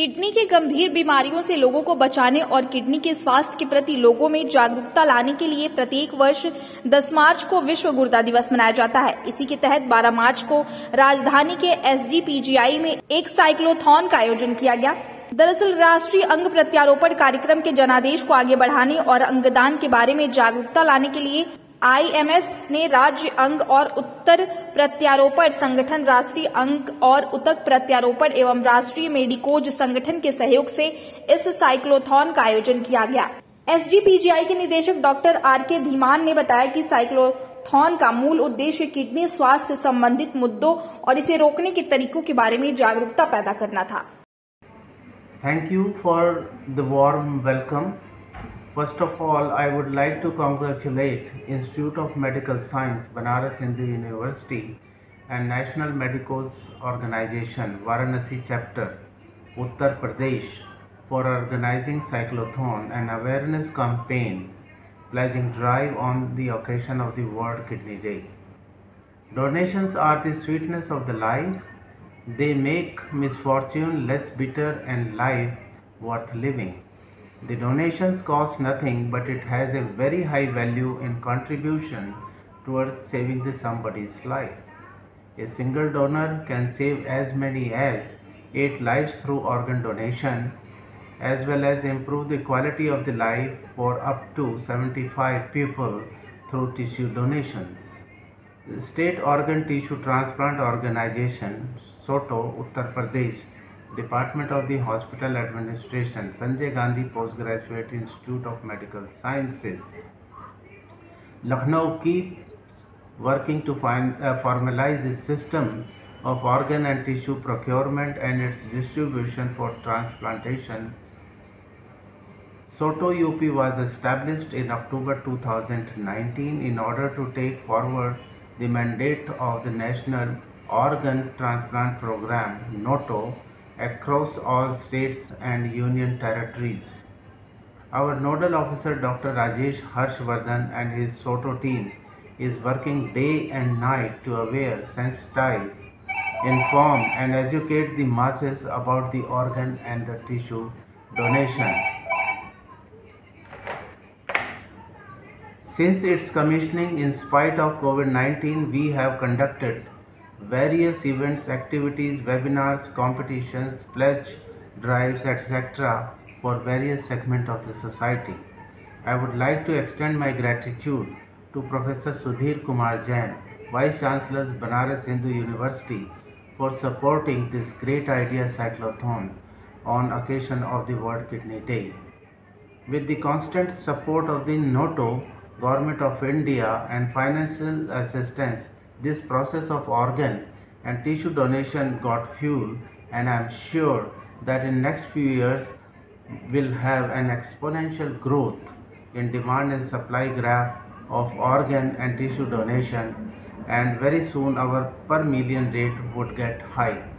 Kidney के गंभीर बीमारियों से लोगों को बचाने और किडनी के स्वास्थ्य के प्रति लोगों में जागरूकता लाने के लिए प्रत्येक वर्ष 10 मार्च को विश्व गुर्दा दिवस मनाया जाता है। इसी के तहत 12 मार्च को राजधानी के SGPGMI में एक साइक्लोथॉन का आयोजन किया गया। दरअसल राष्ट्रीय अंग प्रत्यारोपण कार्यक्रम के जनादेश को आगे बढ़ाने और अंगदान के बारे में जागरूकता लाने के लिए IMS ने राज्य अंग और उत्तर प्रत्यारोपण संगठन, राष्ट्रीय अंग और उत्तक प्रत्यारोपण एवं राष्ट्रीय मेडिकोज संगठन के सहयोग से इस साइक्लोथॉन का आयोजन किया गया। SGPGMI के निदेशक डॉक्टर RK धीमान ने बताया कि साइक्लोथॉन का मूल उद्देश्य किडनी स्वास्थ्य संबंधित मुद्दों और इसे रोकने के तरीकों के बारे में जागरूकता पैदा करना था। Thank you for the warm welcome. First of all, I would like to congratulate Institute of Medical Science, Banaras Hindu University and National Medicos Organization, Varanasi Chapter, Uttar Pradesh for organizing Cyclothon, an awareness campaign pledging drive on the occasion of the World Kidney Day. Donations are the sweetness of the life. They make misfortune less bitter and life worth living. The donations cost nothing, but it has a very high value in contribution towards saving somebody's life. A single donor can save as many as 8 lives through organ donation, as well as improve the quality of the life for up to 75 people through tissue donations. The State Organ Tissue Transplant Organization, SOTO, Uttar Pradesh, Department of the Hospital Administration, Sanjay Gandhi Postgraduate Institute of Medical Sciences, Lucknow keeps working to formalize the system of organ and tissue procurement and its distribution for transplantation. SOTO UP was established in October 2019 in order to take forward the mandate of the National Organ Transplant Program, NOTO, across all states and union territories. Our nodal officer Dr. Rajesh Harshvardhan and his SOTO team is working day and night to aware, sensitize, inform and educate the masses about the organ and the tissue donation. Since its commissioning, in spite of COVID-19, we have conducted various events, activities, webinars, competitions, pledge drives, etc. for various segments of the society. I would like to extend my gratitude to Professor Sudhir Kumar Jain, Vice Chancellor, Banaras Hindu University, for supporting this great idea cyclothon on occasion of the World Kidney Day. With the constant support of the NOTO, Government of India and financial assistance, this process of organ and tissue donation got fuel, and I am sure that in next few years will have an exponential growth in demand and supply graph of organ and tissue donation, and very soon our per million rate would get high.